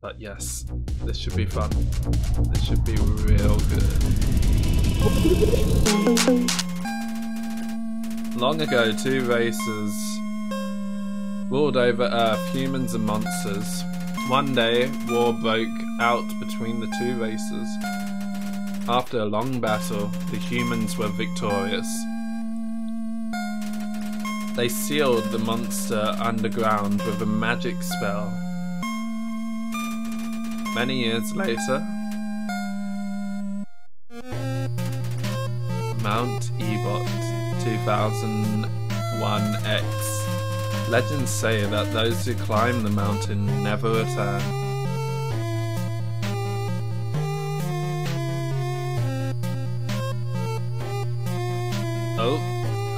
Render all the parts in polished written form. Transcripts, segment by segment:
But yes, this should be fun. This should be real good. Long ago, two races ruled over Earth, humans and monsters. One day, war broke out between the two races. After a long battle, the humans were victorious. They sealed the monster underground with a magic spell. Many years later, Mount Ebott, 2001X. Legends say that those who climb the mountain never return.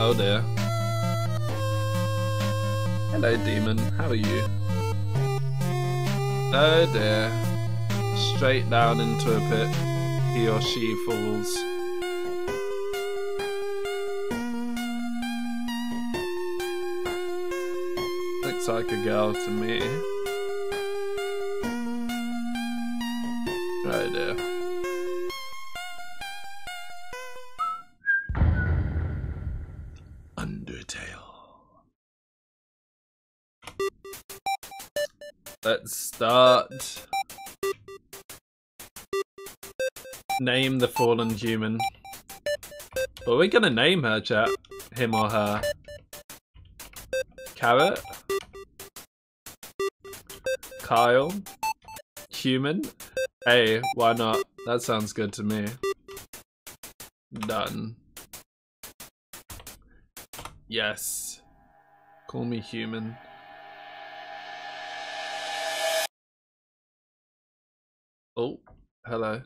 Oh dear. Hello demon, how are you? Oh dear. Straight down into a pit, he or she falls. Looks like a girl to me. Right there. Undertale. Let's start. Name the fallen human. What are we gonna name her, chat? Him or her? Carrot? Kyle? Human? Hey, why not? That sounds good to me. Done. Yes. Call me human. Oh, hello.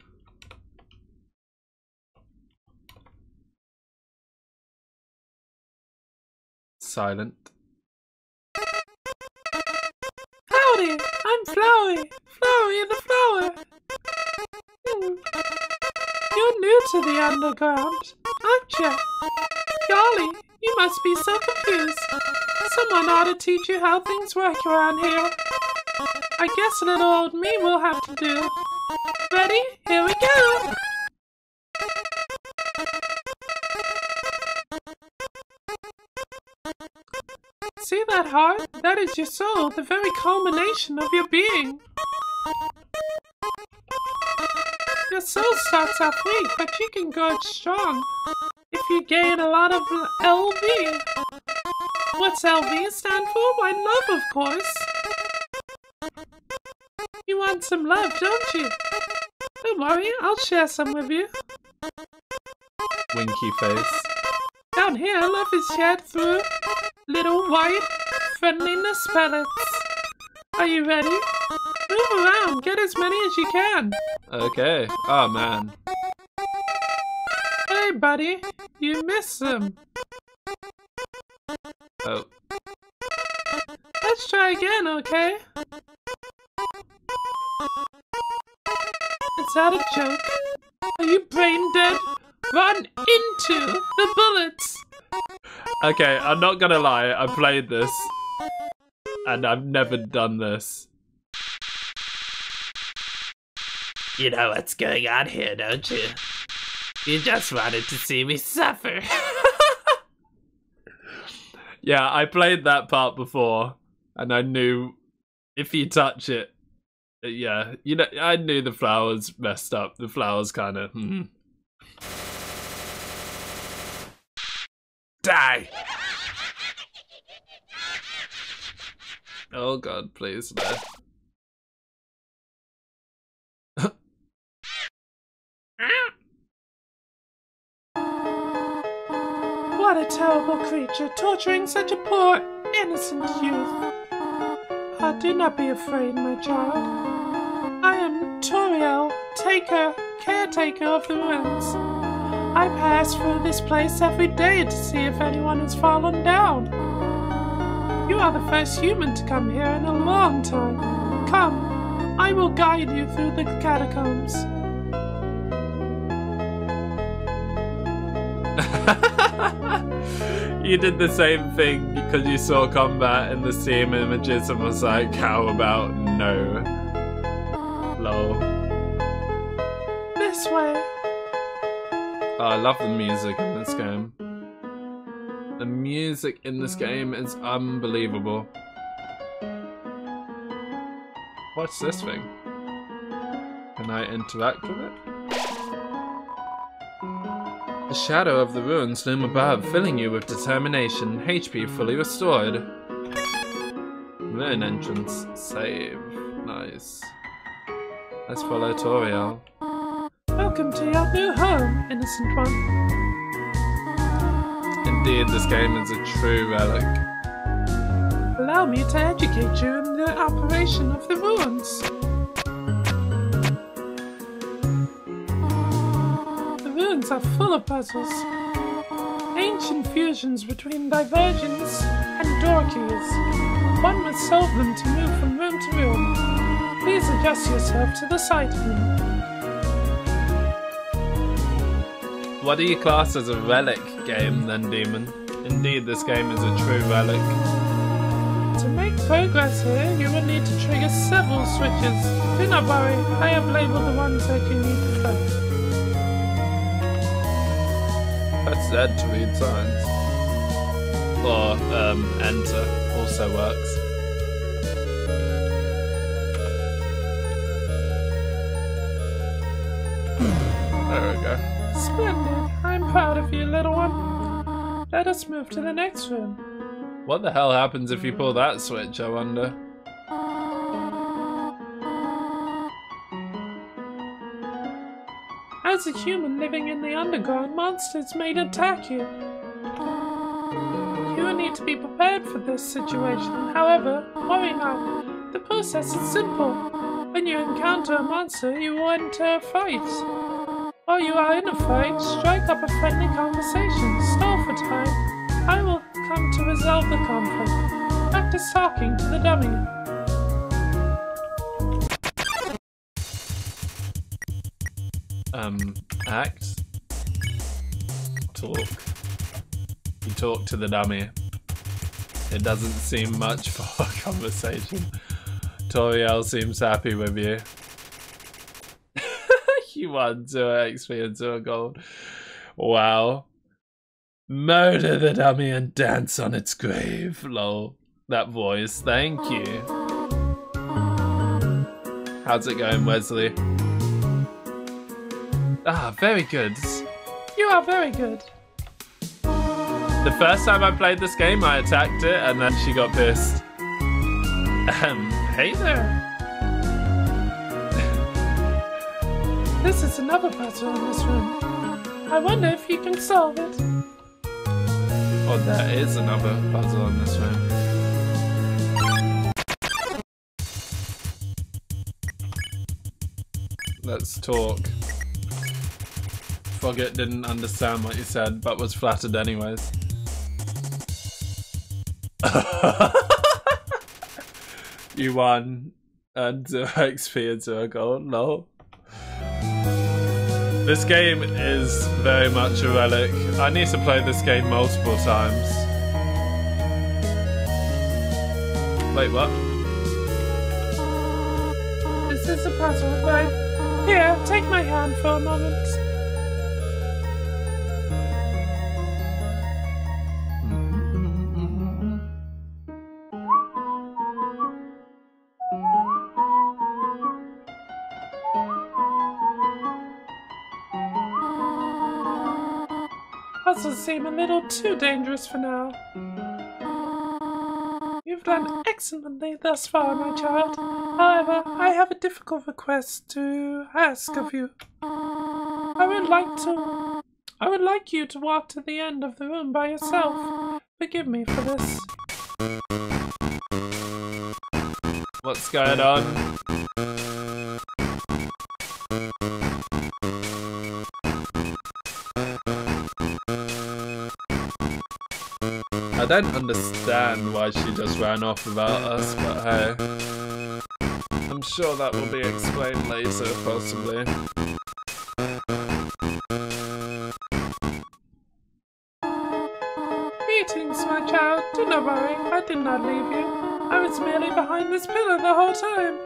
Silent. Howdy, I'm Flowey. Flowey in the flower. You're new to the underground, aren't you? Golly, you must be so confused. Someone ought to teach you how things work around here. I guess little old me will have to do. Ready? Here we go! See that heart? That is your soul, the very culmination of your being. Your soul starts off weak, but you can grow strong if you gain a lot of LV. What's LV stand for? Why, love, of course. You want some love, don't you? Don't worry, I'll share some with you. Winky face. Down here, love is shared through little white friendliness pellets. Are you ready? Move around, get as many as you can. Okay. Oh man. Hey buddy, you missed them. Oh. Let's try again, okay? Is that a joke? Are you brain dead? Run into the bullets! Okay, I'm not gonna lie, I played this and I've never done this. You know what's going on here, don't you? You just wanted to see me suffer. Yeah, I played that part before and I knew if you touch it, yeah, you know, I knew the flowers messed up. The flowers kind of, Die! Oh god, please no. What a terrible creature, torturing such a poor, innocent youth. Ah, do not be afraid, my child. I am Toriel, caretaker of the ruins. I pass through this place every day to see if anyone has fallen down. You are the first human to come here in a long time. Come, I will guide you through the catacombs. You did the same thing because you saw combat in the same images and was like, how about no? this way. Oh, I love the music in this game. The music in this game is unbelievable. What's this thing? Can I interact with it? The shadow of the ruins loom above, filling you with determination. HP fully restored. Moon entrance. Save. Nice. Let's follow Toriel. Welcome to your new home, innocent one. Indeed, this game is a true relic. Allow me to educate you in the operation of the ruins. The ruins are full of puzzles, ancient fusions between diversions and door keys. One must solve them to move from room to room. Please adjust yourself to the sight of me. What are you classed as a relic game then, Demon? Indeed, this game is a true relic. To make progress here, you will need to trigger several switches. Do not worry, I have labelled the ones that you need to find. That's sad to read signs. Or, enter also works. There we go. Splendid. I'm proud of you, little one. Let us move to the next room. What the hell happens if you pull that switch, I wonder? As a human living in the underground, monsters may attack you. You will need to be prepared for this situation. However, worry not. The process is simple. When you encounter a monster, you will enter a fight. While you are in a fight, strike up a friendly conversation. Stall for time. I will come to resolve the conflict. Practice talking to the dummy. Act? Talk. You talk to the dummy. It doesn't seem much for a conversation. Toriel seems happy with you. 1, 2 XP and 2 gold. Wow. Murder the dummy and dance on its grave. Lol. That voice. Thank you. How's it going, Wesley? Ah, very good. You are very good. The first time I played this game, I attacked it and then she got pissed. Hey there. This is another puzzle in this room. I wonder if you can solve it. Oh, there is another puzzle in this room. Let's talk. Forget didn't understand what you said, but was flattered anyways. You won. And 0 XP and 0 gold, lol. This game is very much a relic. I need to play this game multiple times. Wait, what? This is a puzzle, right? Here, take my hand for a moment. Puzzles seem a little too dangerous for now. You've done excellently thus far, my child. However, I have a difficult request to ask of you. I would like you to walk to the end of the room by yourself. Forgive me for this. What's going on? I don't understand why she just ran off without us, but hey. I'm sure that will be explained later, possibly. Greetings, my child. Do not worry, I did not leave you. I was merely behind this pillar the whole time.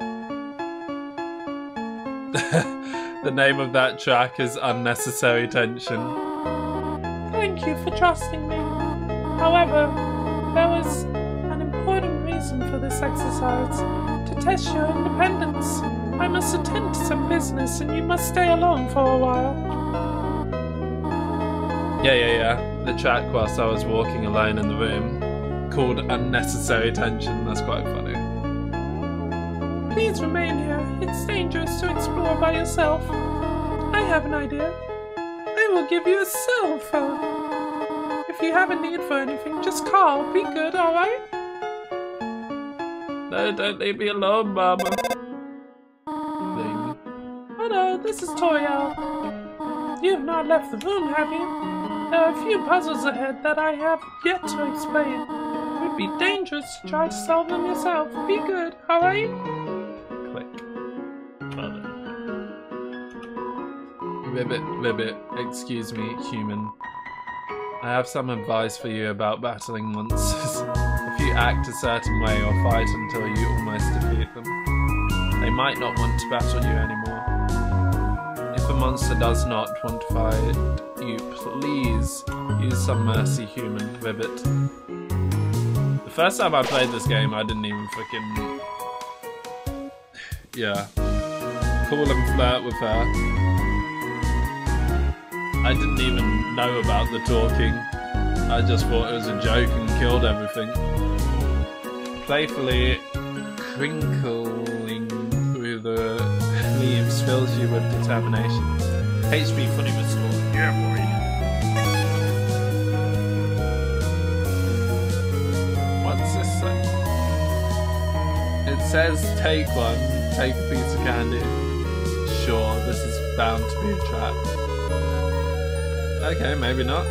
The name of that track is Unnecessary Tension. Thank you for trusting me. However, there was an important reason for this exercise. To test your independence. I must attend to some business and you must stay alone for a while. Yeah. The track whilst I was walking alone in the room. Called Unnecessary Tension. That's quite funny. Please remain here. It's dangerous to explore by yourself. I have an idea. I will give you a cell phone. If you have a need for anything, just call. Be good, alright? No, don't leave me alone, Mama. Hello, this is Toriel. You have not left the room, have you? There are a few puzzles ahead that I have yet to explain. It would be dangerous to try to solve them yourself. Be good, alright? Click. Ribbit, excuse me, human. I have some advice for you about battling monsters. If you act a certain way or fight until you almost defeat them, they might not want to battle you anymore. If a monster does not want to fight you, please use some mercy, human. Ribbit. The first time I played this game, I didn't even freaking... yeah. Call and flirt with her. I didn't even know about the talking. I just thought it was a joke and killed everything. Playfully crinkling through the leaves fills you with determination. HP fully restored. Yeah, boy. What's this say? It says take one, take a piece of candy. Sure, this is bound to be a trap. Okay, maybe not.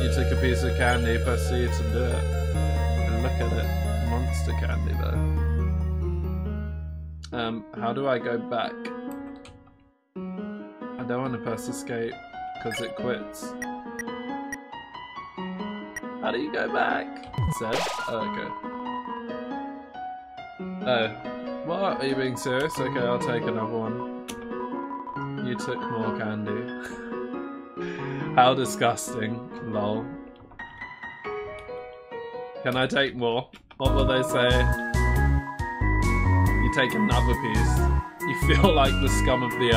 You took a piece of candy, proceed to do it. And look at it. Monster candy, though. How do I go back? I don't want to press escape, because it quits. How do you go back? It said. Oh, okay. Oh. What? Are you being serious? Okay, I'll take another one. You took more candy. How disgusting, lol. Can I take more? What will they say? You take another piece. You feel like the scum of the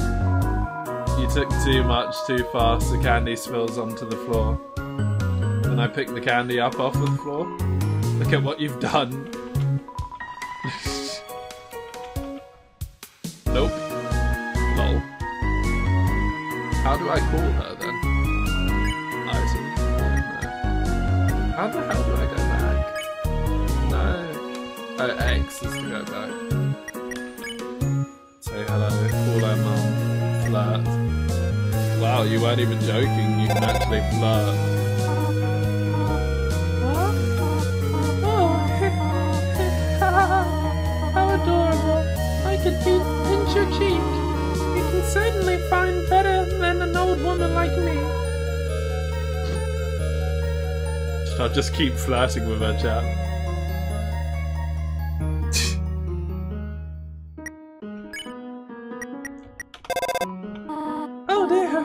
earth. You took too much, too fast, the candy spills onto the floor. Can I pick the candy up off of the floor? Look at what you've done. Nope. How do I call her then? I don't know. How the hell do I go back? No. Oh, X is to go back. Say hello, call her mum, flirt. Wow, you weren't even joking, you can actually flirt. Oh, how adorable. I could pinch your cheek. Certainly find better than an old woman like me. I'll just keep flirting with her, chap. Oh dear,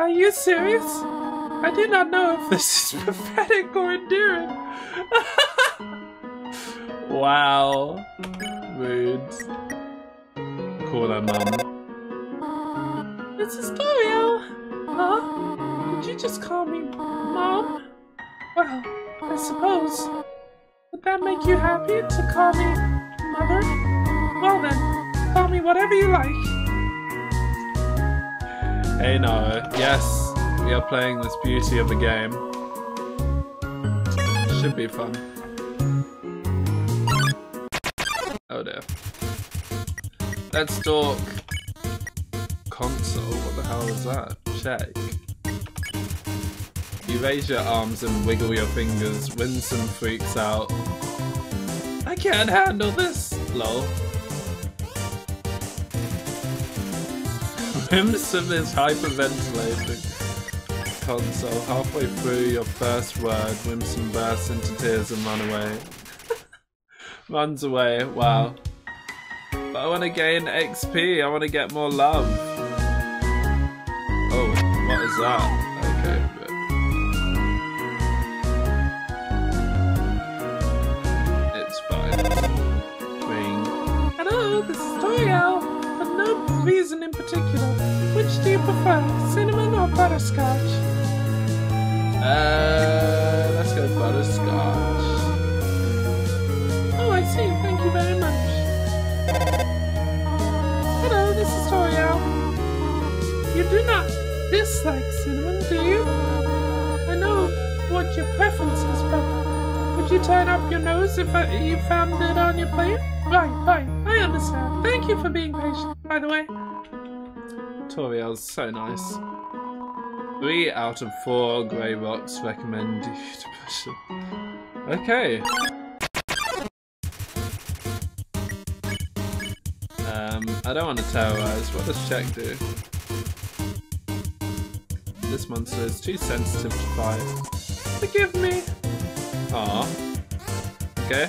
are you serious? I do not know if this is pathetic or endearing. Wow. Rude. Call her mum. This is Toriel! Huh? Did you just call me Mom? Well, I suppose. Would that make you happy to call me Mother? Well then, call me whatever you like. Hey Nara, yes, we are playing this beauty of a game. Should be fun. Oh dear. Let's talk. Console, what the hell is that? Check. You raise your arms and wiggle your fingers. Winsome freaks out. I can't handle this! Lol. Winsome is hyperventilating. Console, halfway through your first word, Winsome bursts into tears and runs away. Wow. But I want to gain XP. I want to get more love. Oh, what is that? Okay. It's fine. Ring. Hello, this is Toriel. For no reason in particular. Which do you prefer, cinnamon or butterscotch? Let's go butterscotch. Oh, I see. Thank you very much. Hello, this is Toriel. You do not dislike cinnamon, do you? I know what your preference is, but would you turn up your nose if you found it on your plate? Right. I understand. Thank you for being patient, by the way. Toriel's so nice. 3 out of 4 grey rocks recommend you to push them. Okay. I don't want to terrorize. What does check do? This monster is too sensitive to fight. Forgive me! Aw. Okay.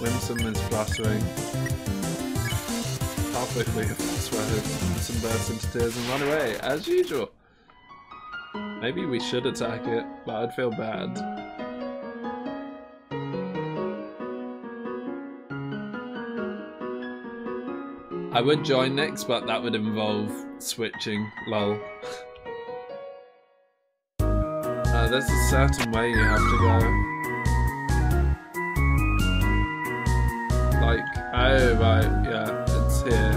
Winsome is fluttering. Halfway through your sweater, Winsome bursts into tears and run away, as usual. Maybe we should attack it, but I'd feel bad. I would join next, but that would involve switching, lol. There's a certain way you have to go. Like, oh right, yeah, it's here.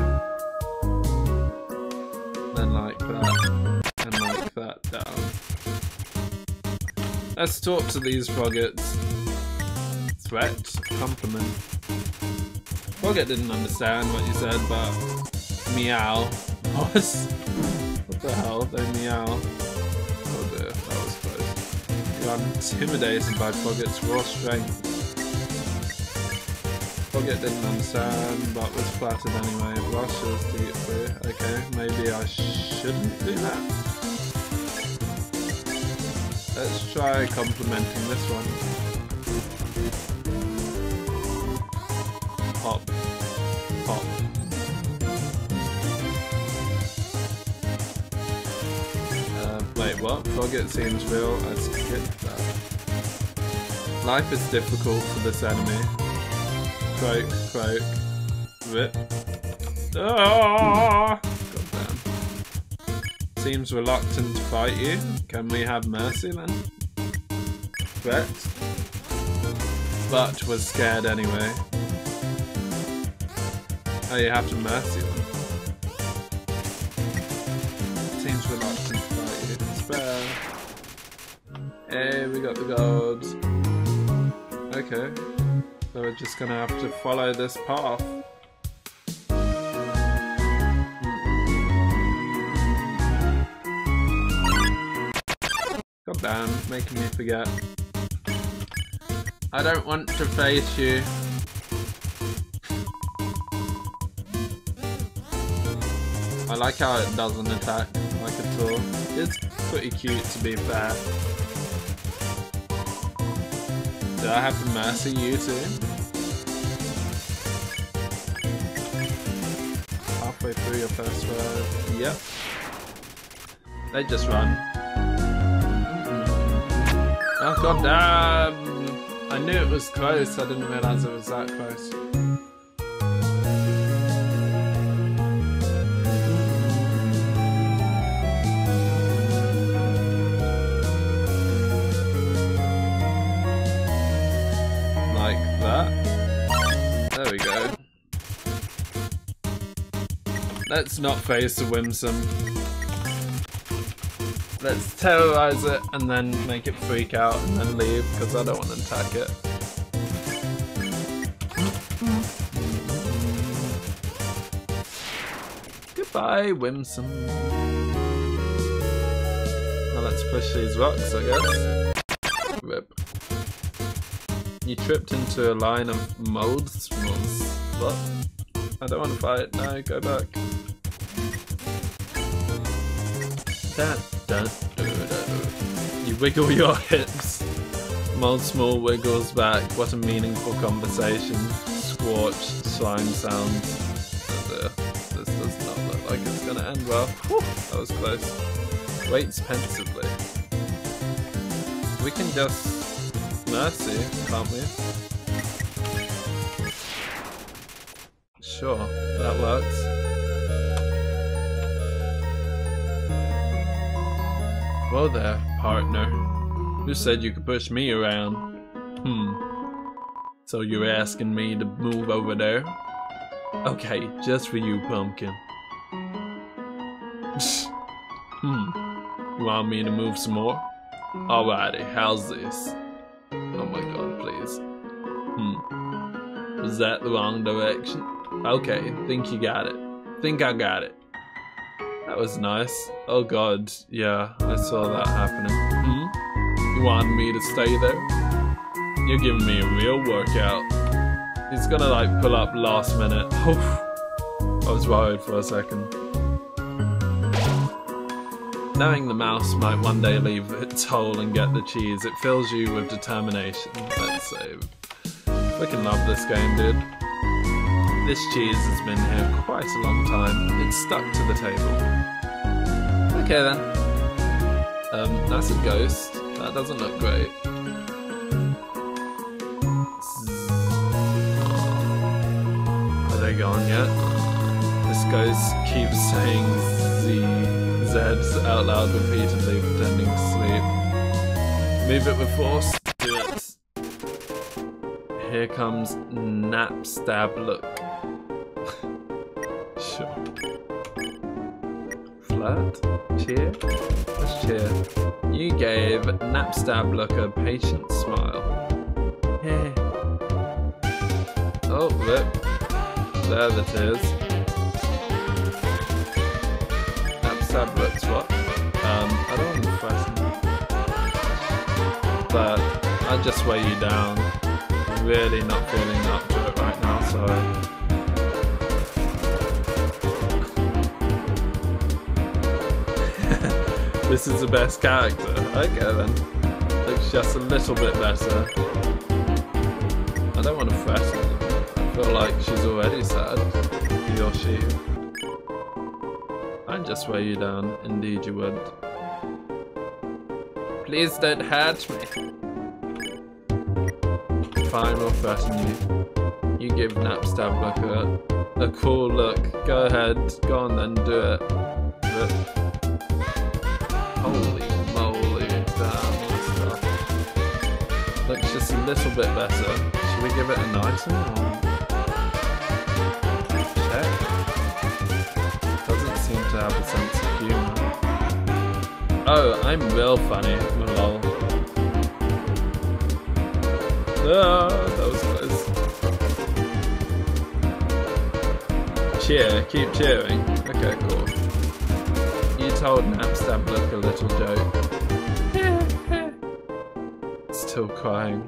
Then like that, and like that down. Let's talk to these froggets. Threat, compliment. Frogget didn't understand what you said, but meow. What the hell? They meow. Oh dear, that was close. You are intimidated by Frogget's raw strength. Frogget didn't understand, but was flattered anyway. Rushes to get through. Okay, maybe I shouldn't do that. Let's try complimenting this one. Pop. Wait, what? Frogget seems real. I skipped that. Life is difficult for this enemy. Croak. Rip. Ah! Goddamn. Seems reluctant to fight you. Can we have mercy, man? Threat. But was scared anyway. Oh, you have to mercy them. Seems reluctant to fight you. Despair. Hey, we got the gold. Okay. So we're just gonna have to follow this path. God damn, making me forget. I don't want to face you. I like how it doesn't attack like at all. It's pretty cute to be fair. Do I have to mercy you too? Halfway through your first word. Yep. They just run. Oh god damn! I knew it was close, I didn't realise it was that close. There we go. Let's not face the Winsome. Let's terrorize it and then make it freak out and then leave because I don't want to attack it. Goodbye, Winsome. Now let's push these rocks, I guess. Rip. You tripped into a line of mold smalls. What? I don't want to fight. No, go back. You wiggle your hips. Mold small wiggles back. What a meaningful conversation. squashed slime sounds. Oh dear. This does not look like it's gonna end well. Whew, that was close. Waits pensively. We can just mercy, can't we? Sure, that works. Well there, partner. Who said you could push me around? So you're asking me to move over there? Okay, just for you, pumpkin. You want me to move some more? Alrighty, how's this? Oh my god, please. Was that the wrong direction? Okay, think you got it. Think I got it. That was nice. Oh god, yeah, I saw that happening. You wanted me to stay there? You're giving me a real workout. He's gonna like pull up last minute. Oof. I was worried for a second. Knowing the mouse might one day leave its hole and get the cheese, it fills you with determination. Let's save. Freaking love this game, dude. This cheese has been here quite a long time. It's stuck to the table. Okay then. That's a ghost. That doesn't look great. Are they gone yet? This ghost keeps saying Z's out loud repeatedly, pretending to sleep. Move it with force. Do it. Here comes nap stab look. Sure. Flirt? Cheer? Let's cheer. You gave nap stab look a patient smile. Hey. Oh, look. There it is. Tablets, what? I don't want to question you. But I'll just weigh you down. I'm really not feeling up to it right now, sorry. This is the best character. Okay then. Looks just a little bit better. I don't want to question you. I feel like she's already sad. He or she. I'd just weigh you down. Indeed you would. Please don't hurt me. Fine, we'll threaten you. You give Napstab a cool look. Go ahead. Go on then, do it. Look. Holy moly. Damn stuff. Looks just a little bit better. Should we give it an item? Or? To have a sense of humor. Oh, I'm real funny. Lol. Ah, that was close. Cheer, keep cheering. Okay, cool. You told Napstab look a little joke. Still crying.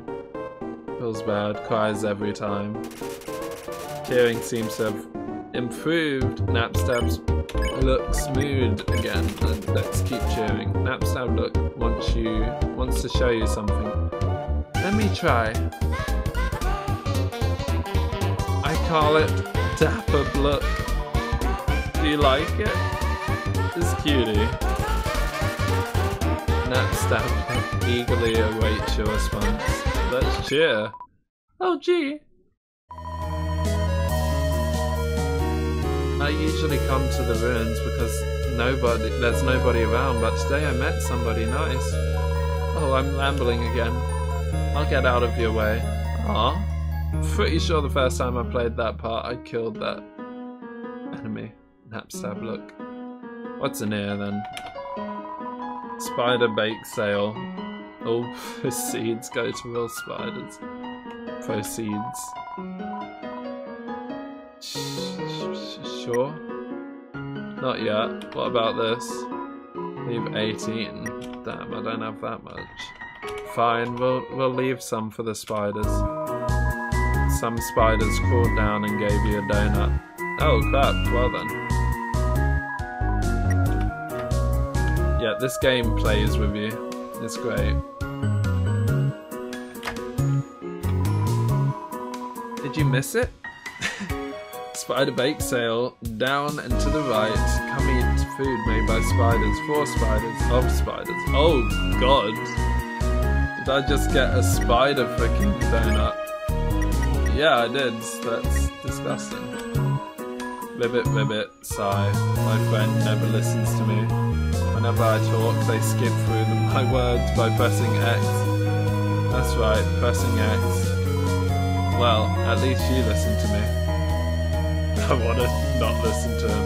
Feels bad, cries every time. Cheering seems to have improved Napstab's look smooth again, and let's keep cheering. Napstab look wants to show you something. Let me try. I call it Dapper Look. Do you like it? It's cutie. Napstab eagerly awaits your response. Let's cheer. Oh gee. I usually come to the ruins because there's nobody around, but today I met somebody nice. Oh, I'm rambling again. I'll get out of your way. Aww. Pretty sure the first time I played that part, I killed that enemy. Napstab look. What's in here then? Spider bake sale. All proceeds go to real spiders. Proceeds. Sure. Not yet. What about this? Leave 18. Damn, I don't have that much. Fine, we'll leave some for the spiders. Some spiders crawled down and gave you a donut. Oh crap, well then. Yeah, this game plays with you. It's great. Did you miss it? at a bake sale, down and to the right, coming into food made by spiders, for spiders, of spiders. Oh god. Did I just get a spider freaking donut? Yeah, I did. That's disgusting. Ribbit, ribbit, sigh. My friend never listens to me. Whenever I talk, they skip through my words by pressing X. That's right, pressing X. Well, at least you listen to me. I want to not listen to him.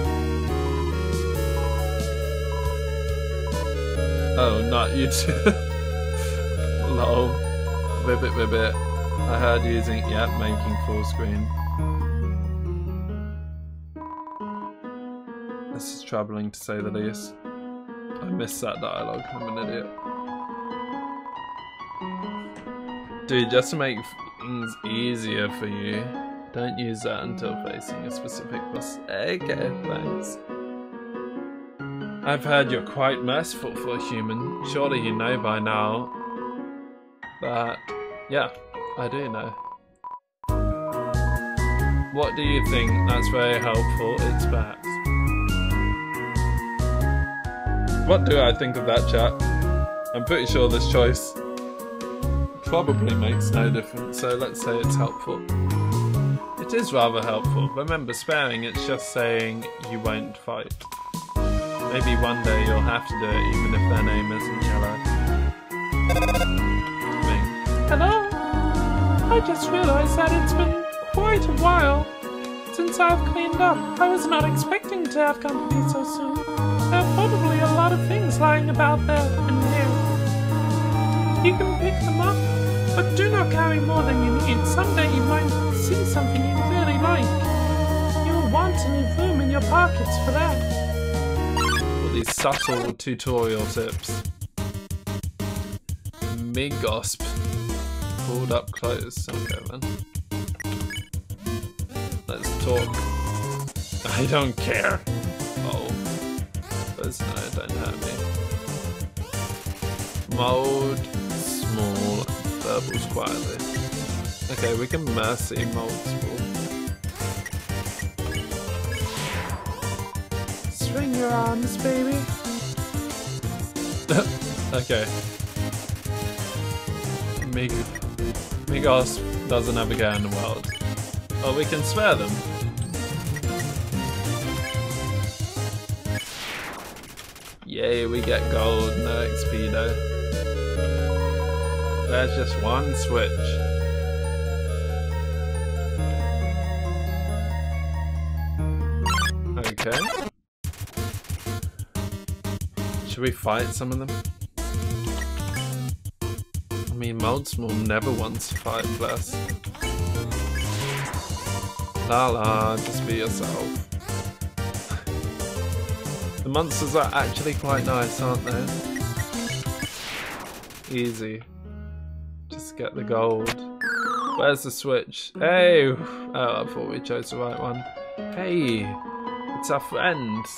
Oh, not you too. Lol. Ribbit, ribbit. I heard using, yep, making full screen. This is troubling to say the least. I missed that dialogue, I'm an idiot. Dude, just to make things easier for you, don't use that until facing a specific boss. Okay, thanks. I've heard you're quite merciful for a human. Surely you know by now that, yeah, I do know. What do you think? That's very helpful, it's bad. What do I think of that, chat? I'm pretty sure this choice probably makes no difference, so let's say it's helpful. It is rather helpful. Remember, sparing, it's just saying you won't fight. Maybe one day you'll have to do it even if their name isn't yellow. Hello? I just realised that it's been quite a while since I've cleaned up. I was not expecting to have company so soon. There are probably a lot of things lying about there and here. You can pick them up, but do not carry more than you need. Someday you might see something you really like. You'll want to leave room in your pockets for that. All these subtle tutorial tips. Migosp. Pulled up close. Okay then. Let's talk. I don't care. Oh. There's no, don't hurt me. Mold. Small. Verbals quietly. Okay, we can mercy multiple. Swing your arms, baby. Okay. Migos doesn't have a go in the world. Oh, we can spare them. Yay, we get gold, no XP though. There's just one switch. Okay. Should we fight some of them? I mean, Moldsmall never wants to fight, bless. La la, just be yourself. The monsters are actually quite nice, aren't they? Easy. Just get the gold. Where's the switch? Hey! Oh, I thought we chose the right one. Hey! It's our friends.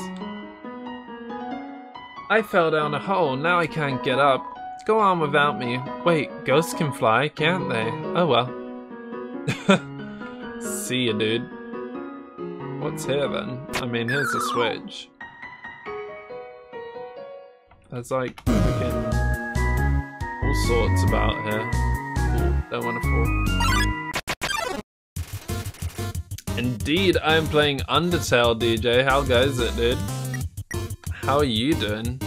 I fell down a hole, now I can't get up. Go on without me. Wait, ghosts can fly, can't they? Oh well. See ya, dude. What's here then? I mean, here's a switch. There's like freaking all sorts about here. Ooh, don't wanna fall. Indeed, I am playing Undertale, DJ. How goes it, dude? How are you doing?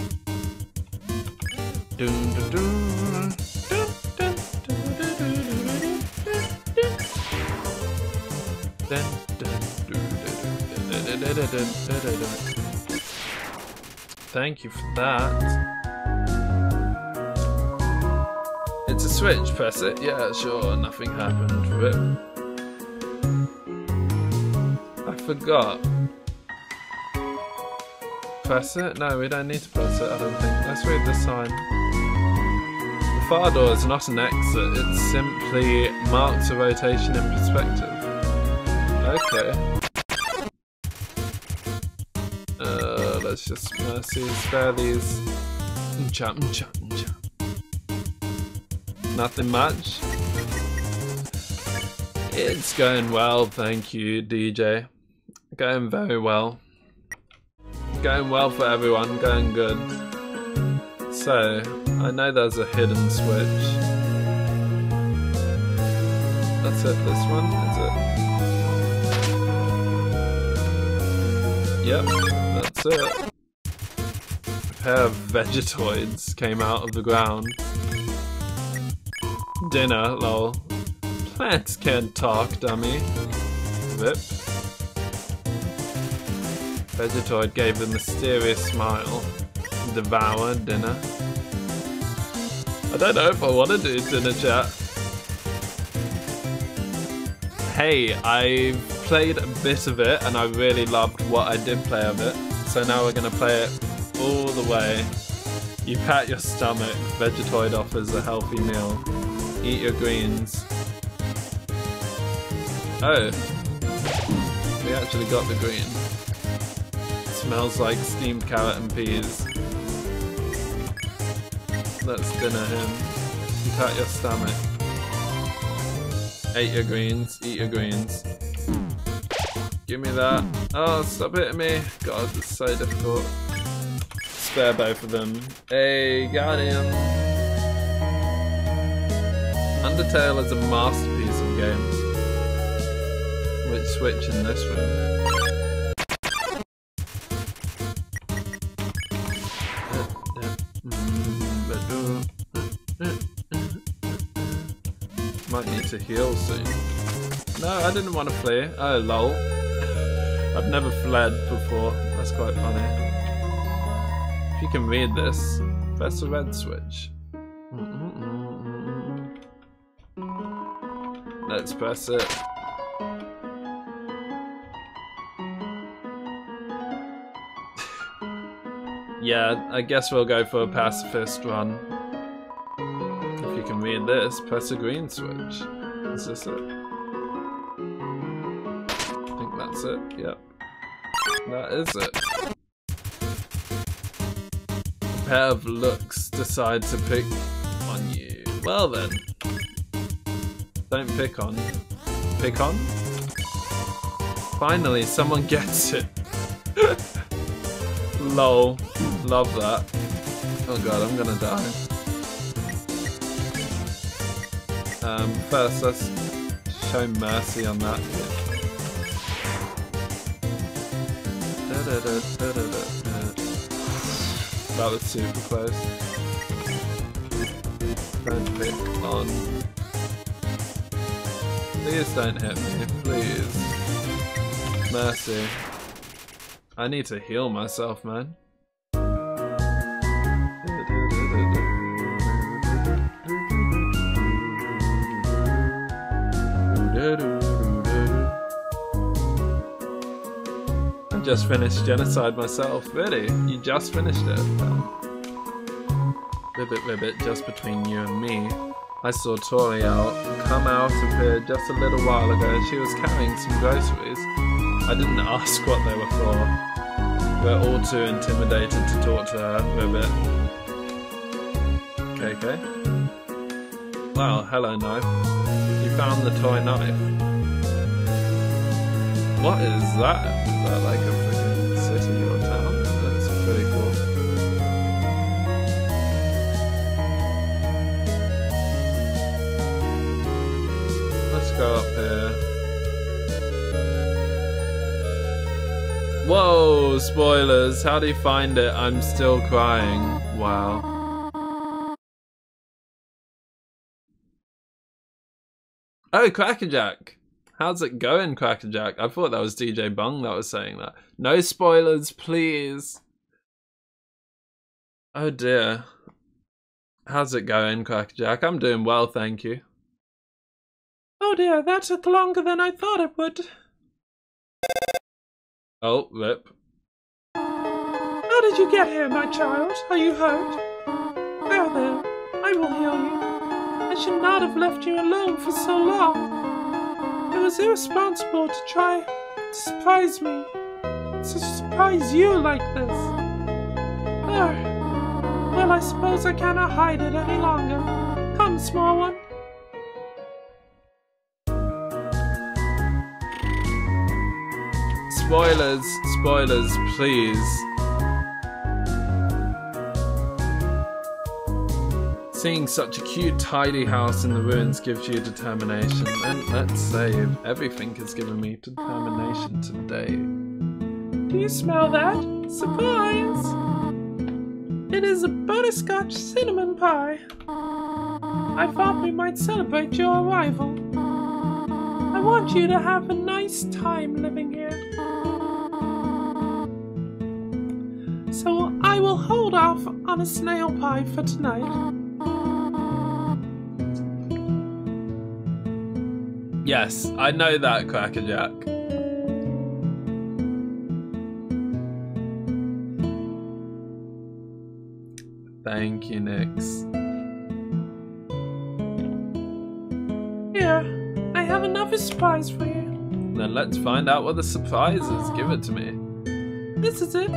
Dun, dun, dun. Dun, dun, dun, dun, dun, dun. Thank you for that. It's a switch, press it. Yeah, sure, nothing happened. Rip. Forgot. Press it? No, we don't need to press it, I don't think. Let's read the sign. The far door is not an exit, it simply marks a rotation in perspective. Okay. Let's just mercy spare these. Nothing much. It's going well, thank you, DJ. Going very well. Going well for everyone, going good. So, I know there's a hidden switch. That's it, this one, is it? Yep, that's it. A pair of vegetoids came out of the ground. Dinner, lol. Plants can't talk, dummy. Rip. Vegetoid gave a mysterious smile. Devour dinner. I don't know if I want to do dinner chat. Hey, I played a bit of it and I really loved what I did play of it. So now we're going to play it all the way. You pat your stomach. Vegetoid offers a healthy meal. Eat your greens. Oh. We actually got the green. Smells like steamed carrot and peas. Let's dinner him. You pat your stomach. Eat your greens, eat your greens. Give me that. Oh, stop hitting me. God, it's so difficult. Spare both of them. Hey, got him. Undertale is a masterpiece of games. Which switch in this room? Might need to heal soon. No, I didn't want to flee. Oh, lol. I've never fled before. That's quite funny. If you can read this, press the red switch. Let's press it. Yeah, I guess we'll go for a pacifist run. If you can read this, press a green switch. Is this it? I think that's it, yep. That is it. A pair of looks decide to pick on you. Well then. Don't pick on. Pick on? Finally, someone gets it. Lol. Love that. Oh god, I'm gonna die. First, let's show mercy on that. That was super close. Don't pick on. Please don't hit me, please. Mercy. I need to heal myself, man. I just finished genocide myself, really? You just finished it? Ribbit ribbit, just between you and me. I saw Toriel come out of here just a little while ago. She was carrying some groceries. I didn't ask what they were for. We're all too intimidated to talk to her, Ribbit. KK? Well, hello, Knife. You found the toy knife. What is that? Is that like a freaking city or town? That's pretty cool. Let's go up here. Whoa, spoilers, how do you find it? I'm still crying. Wow. Oh, Crackerjack. How's it going, Crackerjack? I thought that was DJ Bung that was saying that. No spoilers, please. Oh dear. How's it going, Crackerjack? I'm doing well, thank you. Oh dear, that took longer than I thought it would. Oh, rip. How did you get here, my child? Are you hurt? There, there. I will heal you. I should not have left you alone for so long. It was irresponsible to try to surprise me. To surprise you like this. There. Well, I suppose I cannot hide it any longer. Come, small one. Spoilers, spoilers, please. Seeing such a cute, tidy house in the ruins gives you determination. And let's save. Everything has given me determination today. Do you smell that? Surprise! It is a butterscotch cinnamon pie. I thought we might celebrate your arrival. I want you to have a nice time living here. So I will hold off on a snail pie for tonight. Yes, I know that, Crackerjack. Thank you, Nix. Here, I have another surprise for you. Then let's find out what the surprise is. Give it to me. This is it.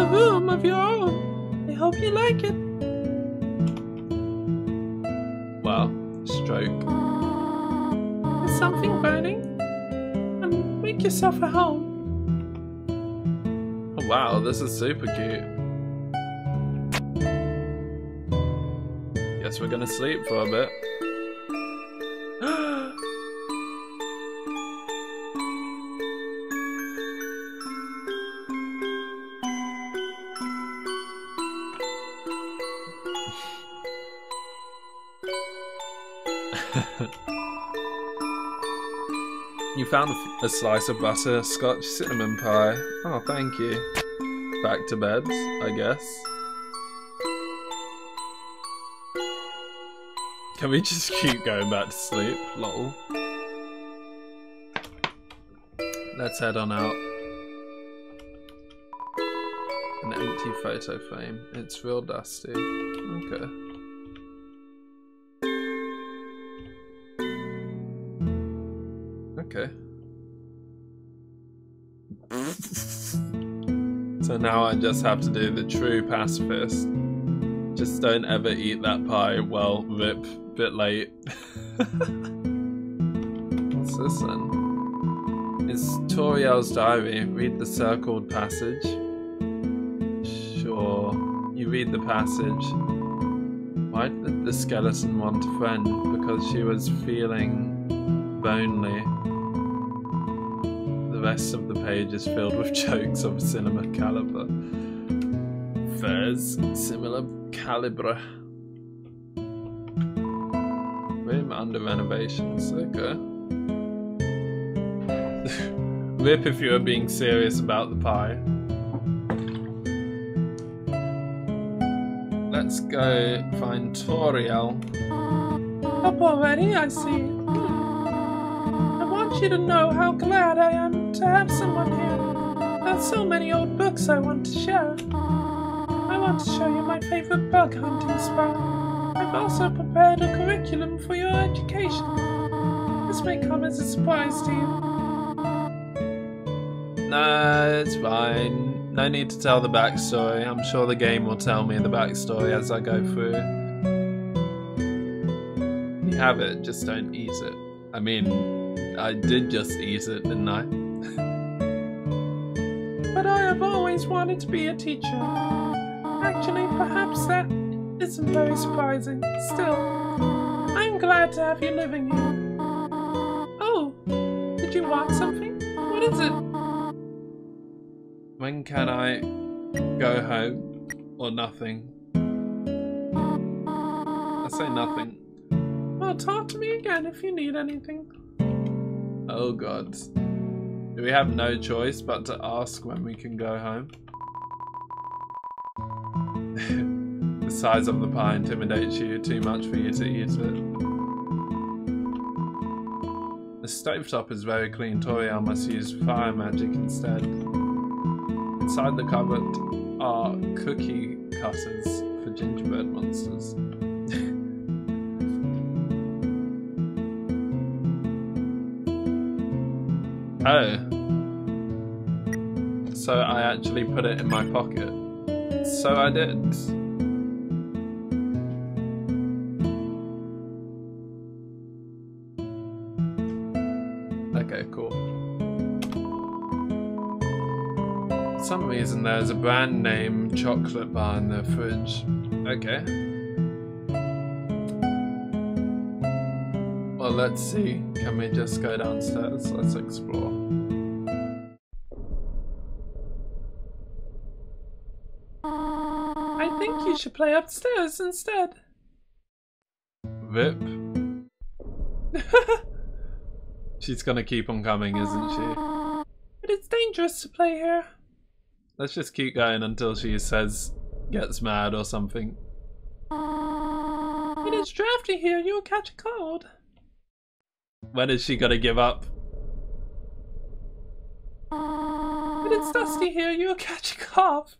A room of your own. I hope you like it. Well, stroke. Something burning, and make yourself at home. Oh, wow, this is super cute. Guess we're gonna sleep for a bit. You found a slice of butterscotch cinnamon pie. Oh, thank you. Back to bed, I guess. Can we just keep going back to sleep? Lol. Let's head on out. An empty photo frame. It's real dusty. Okay. Okay. So now I just have to do the true pacifist. Just don't ever eat that pie. Well, rip, bit late. What's this then? It's Toriel's diary. Read the circled passage. Sure. You read the passage. Why did the skeleton want a friend? Because she was feeling lonely. The rest of the page is filled with jokes of cinema caliber. Fairs, similar calibre. Room under renovations, okay. Rip if you are being serious about the pie. Let's go find Toriel. Up already, I see. I want you to know how glad I am to have someone here. There's so many old books I want to share. I want to show you my favorite bug hunting spot. I've also prepared a curriculum for your education. This may come as a surprise to you. No, it's fine. No need to tell the backstory. I'm sure the game will tell me the backstory as I go through. You have it, just don't eat it. I mean, I did just eat it, didn't I? But I have always wanted to be a teacher. Actually, perhaps that isn't very surprising. Still, I'm glad to have you living here. Oh, did you want something? What is it? When can I go home? Or nothing? I say nothing. Well, talk to me again if you need anything. Oh god. We have no choice but to ask when we can go home. The size of the pie intimidates you too much for you to eat it. The stovetop is very clean. Toriel must use fire magic instead. Inside the cupboard are cookie cutters for gingerbread monsters. Oh. So I actually put it in my pocket. So I did. Okay, cool. For some reason there's a brand name chocolate bar in the fridge. Okay. Well, let's see. Can we just go downstairs? Let's explore. I think you should play upstairs instead. Rip. She's gonna keep on coming, isn't she? But it's dangerous to play here. Let's just keep going until she says, gets mad or something. It is drafty here, you'll catch a cold. When is she gonna give up? But it's dusty here, you'll catch a cough.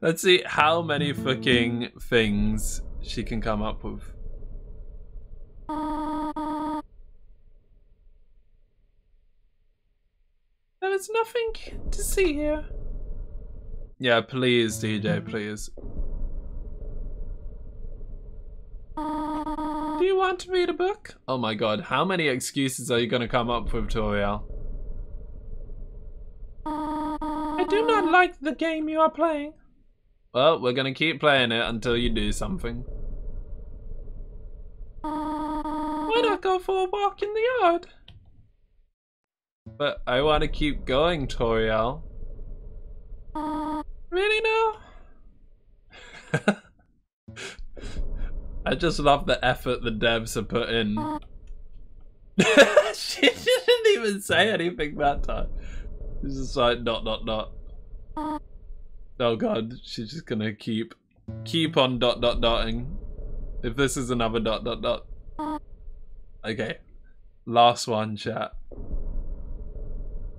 Let's see how many fucking things she can come up with. There is nothing to see here. Yeah, please, DJ, please. Do you want to read a book? Oh my god, how many excuses are you going to come up with, Toriel? I do not like the game you are playing. Well, we're going to keep playing it until you do something. Why not go for a walk in the yard? But I want to keep going, Toriel. Really now? I just love the effort the devs have put in. She didn't even say anything that time. She's just like, dot, dot, dot. Oh god, she's just gonna keep on dot, dot, dotting. If this is another dot, dot, dot. Okay, last one, chat.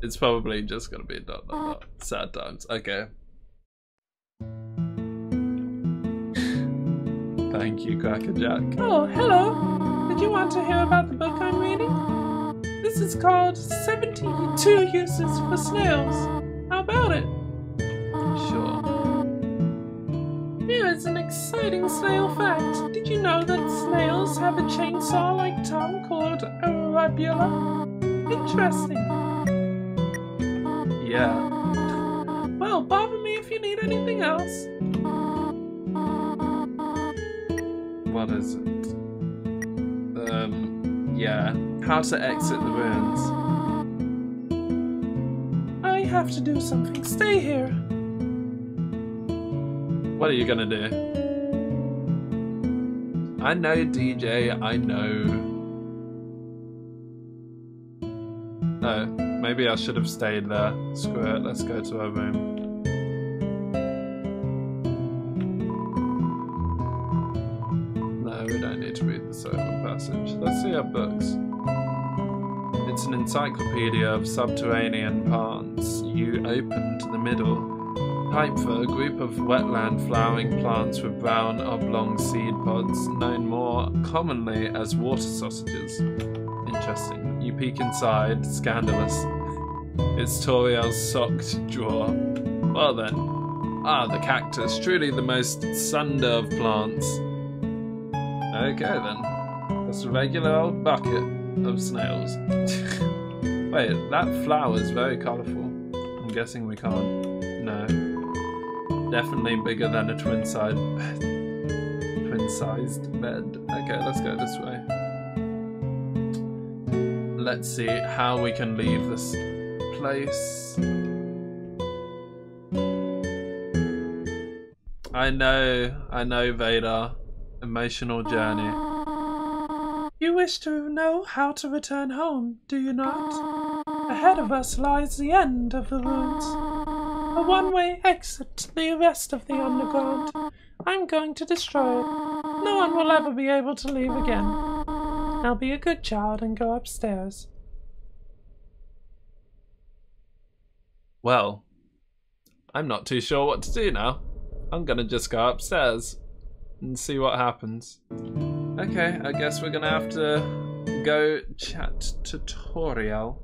It's probably just gonna be dot, dot, dot. Sad times, okay. Thank you, Crackerjack. Oh, hello. Did you want to hear about the book I'm reading? This is called 72 Uses for Snails. How about it? Sure. Here is an exciting snail fact. Did you know that snails have a chainsaw-like tongue called a rabula? Interesting. Yeah. Well, bother me if you need anything else. What is it? Yeah. How to exit the ruins. I have to do something. Stay here. What are you gonna do? I know, DJ, I know. No, maybe I should have stayed there. Screw it, let's go to our room. Let's see our books. It's an encyclopedia of subterranean plants. You open to the middle. Type for a group of wetland flowering plants with brown oblong seed pods, known more commonly as water sausages. Interesting. You peek inside. Scandalous. It's Toriel's socked drawer. Well then. Ah, the cactus. Truly the most sunder of plants. Okay then. It's a regular old bucket of snails. Wait, that flower is very colourful. I'm guessing we can't. No. Definitely bigger than a twin-sized bed. Twin-sized bed. Okay, let's go this way. Let's see how we can leave this place. I know, Vader. Emotional journey. You wish to know how to return home, do you not? Ahead of us lies the end of the ruins. A one-way exit to the rest of the underground. I'm going to destroy it. No one will ever be able to leave again. Now be a good child and go upstairs. Well, I'm not too sure what to do now. I'm gonna just go upstairs and see what happens. Okay, I guess we're gonna have to go chat to Toriel.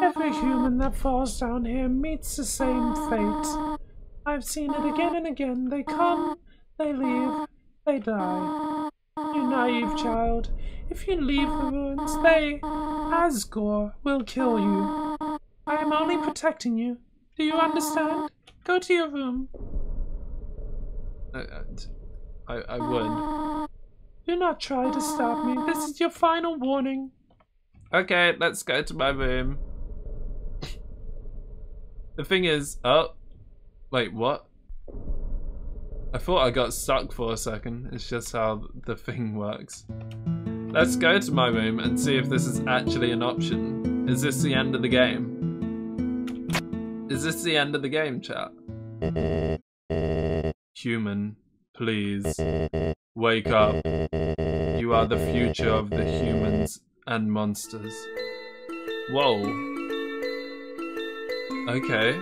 Every human that falls down here meets the same fate. I've seen it again and again. They come, they leave, they die. You naive child. If you leave the ruins, they, Asgore, will kill you. I am only protecting you. Do you understand? Go to your room. I would. Do not try to stop me. This is your final warning. Okay, let's go to my room. The thing is, oh, wait, what? I thought I got stuck for a second. It's just how the thing works. Let's go to my room and see if this is actually an option. Is this the end of the game? Is this the end of the game, chat? Human, please. Wake up. You are the future of the humans and monsters. Whoa. Okay.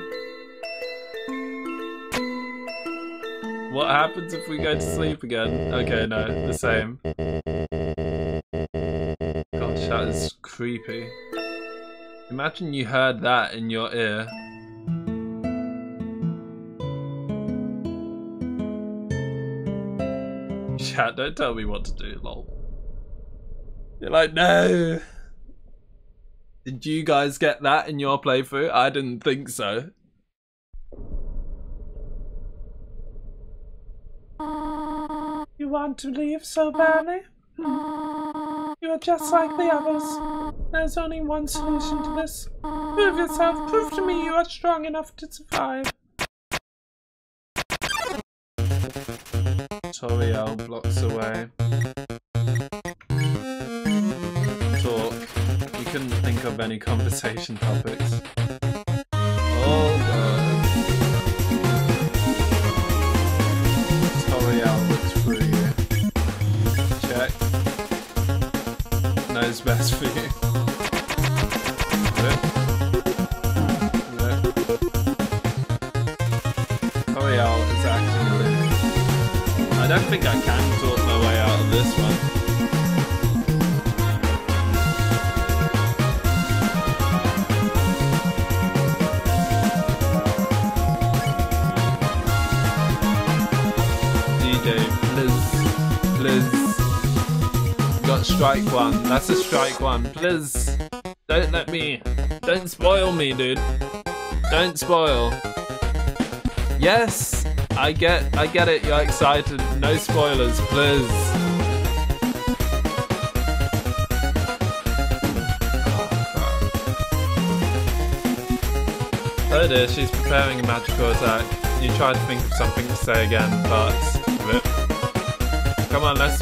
What happens if we go to sleep again? Okay, no, the same. Gosh, that is creepy. Imagine you heard that in your ear. Chat, don't tell me what to do, lol. You're like, no! Did you guys get that in your playthrough? I didn't think so. You want to leave so badly? You are just like the others. There's only one solution to this. Prove yourself. Prove to me you are strong enough to survive. Toriel blocks away. Talk. You couldn't think of any conversation topics. Is best for you. Toriel is actually living. I don't think I can talk my way out of this one. DJ, please, please. Strike one. That's a strike one. Please. Don't let me. Don't spoil me, dude. Don't spoil. Yes. I get it. You're excited. No spoilers, please. Oh dear, she's preparing a magical attack. You tried to think of something to say again, but rip. Come on, let's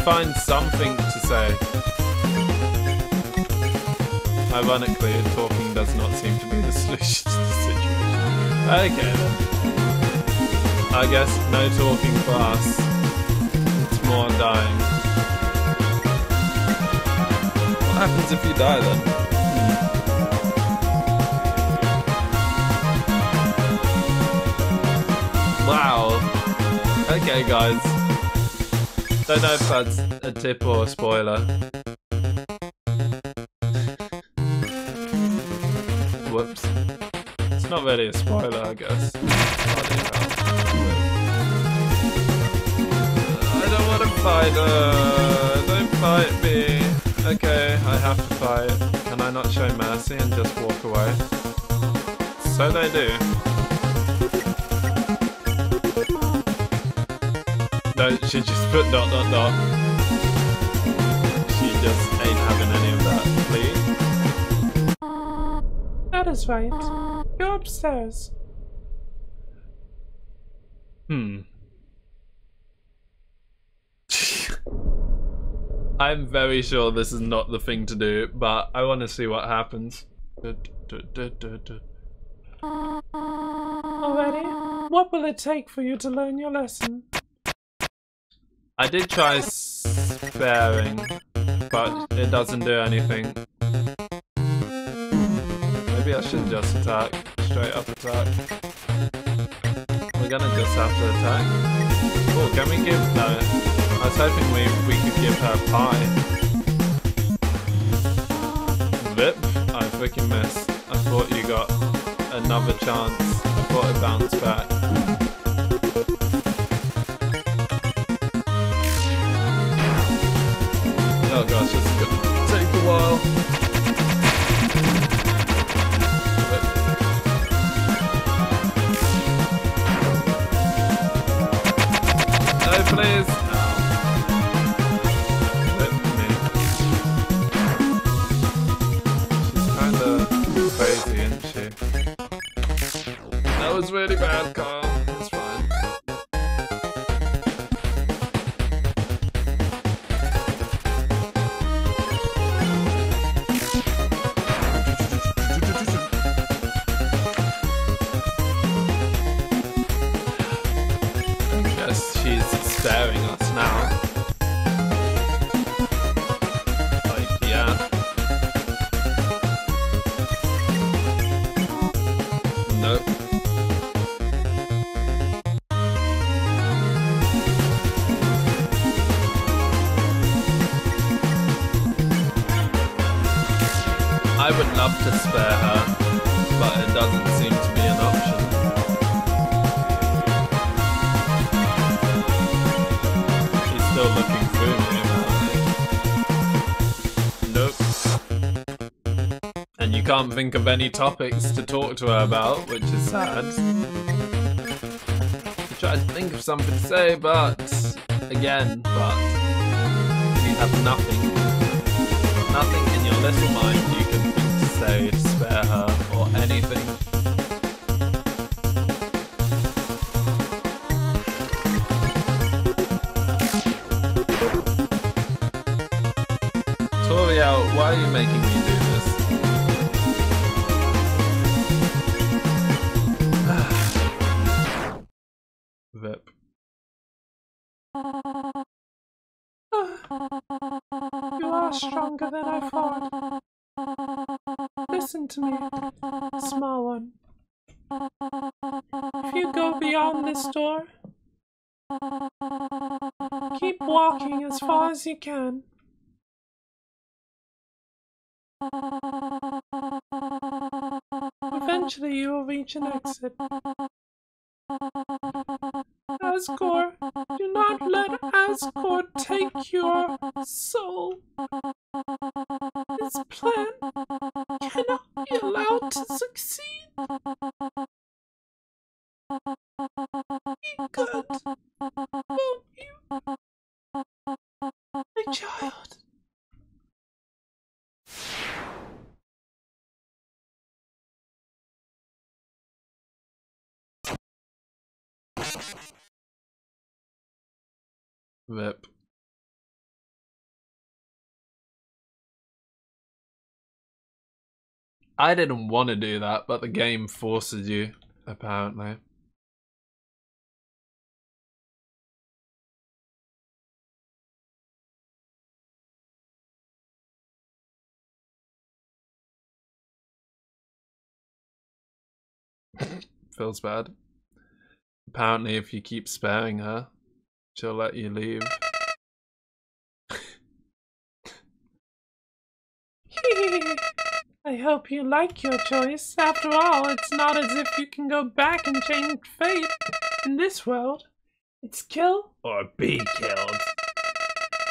find something to say. Ironically, talking does not seem to be the solution to the situation. Okay, then. I guess no talking for us. It's more dying. What happens if you die, then? Wow. Okay, guys. I don't know if that's a tip or a spoiler. Whoops. It's not really a spoiler, I guess. I don't want to fight her. Don't fight me. Okay, I have to fight. Can I not show mercy and just walk away? So they do. She just put dot dot dot. She just ain't having any of that, please. That is right. You're upstairs. I'm very sure this is not the thing to do, but I want to see what happens. Already? What will it take for you to learn your lesson? I did try sparing, but it doesn't do anything. Maybe I should just attack. Straight up attack. We're gonna just have to attack. Oh, can we give... No. I was hoping we could give her pie. Rip. I freaking missed. I thought you got another chance. I thought it bounced back. Oh gosh, this is gonna take a while. No, please. No. Let me. She's kinda crazy, isn't she? That was really bad, Carl. Can't think of any topics to talk to her about, which is sad. I tried to think of something to say, but you have nothing. Nothing in your little mind you can think to say to spare her or anything. Toriel, why are you making me do this? Stronger than I thought. Listen to me, small one. If you go beyond this door, keep walking as far as you can. Eventually you will reach an exit. Asgore, do not let Asgore take your soul. This plan cannot be allowed to succeed. Be good, won't you, my child? Rip. I didn't want to do that, but the game forces you, apparently. Feels bad. Apparently, if you keep sparing her, she'll let you leave. I hope you like your choice. After all, it's not as if you can go back and change fate. In this world, it's kill or be killed.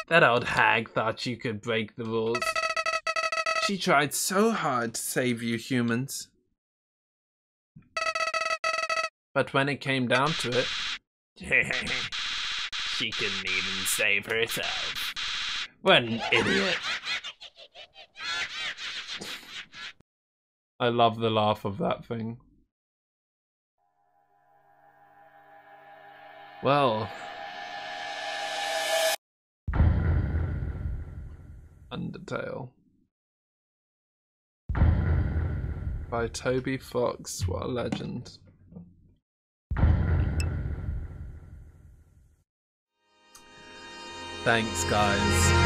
That old hag thought you could break the rules. She tried so hard to save you humans. But when it came down to it, she couldn't even save herself. What an idiot. I love the laugh of that thing. Well. Undertale. By Toby Fox, what a legend. Thanks, guys.